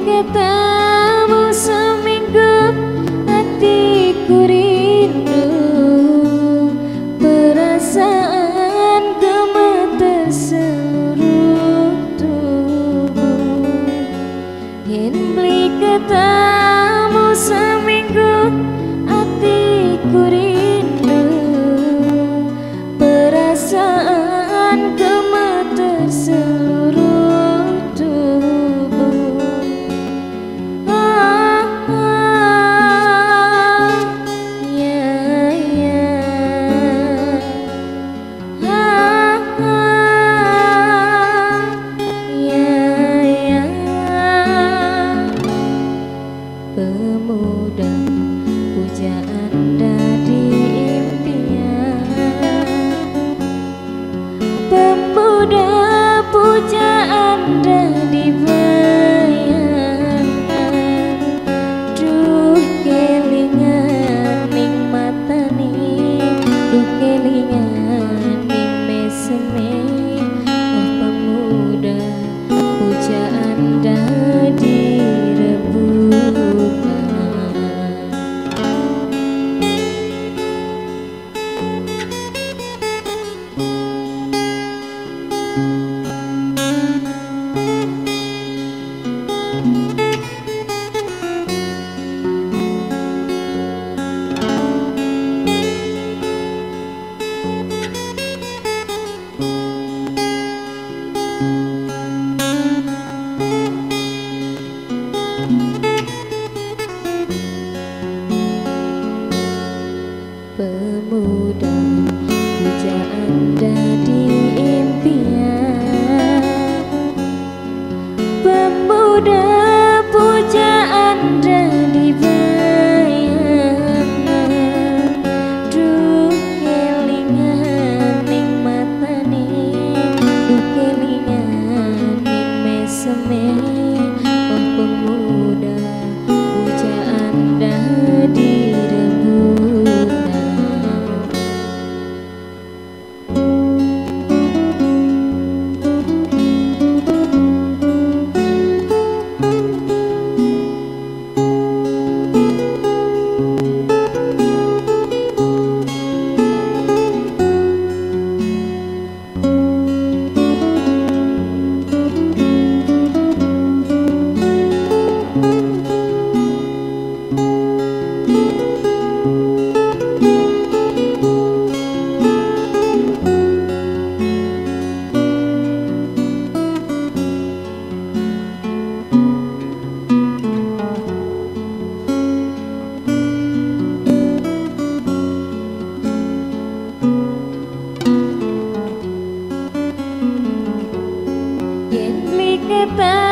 Ketemu seminggu hatiku rindu, perasaan gemetar seluruh tubuh. Yen beli ketemu seminggu hatiku rindu, perasaan gemetar seluruh. Pemuda pujaan dari impian, pemuda pujaan dari bayangan. Duh kelingan ning matane, duh kelingan ning mesene. Oh pemuda pujaan dari pemuda pujaan dari impian, pemuda pujaan dari bayangan. Duh kelingan ning matane, duh kelingan ning mesene. Oh pemuda pujaan dari bye.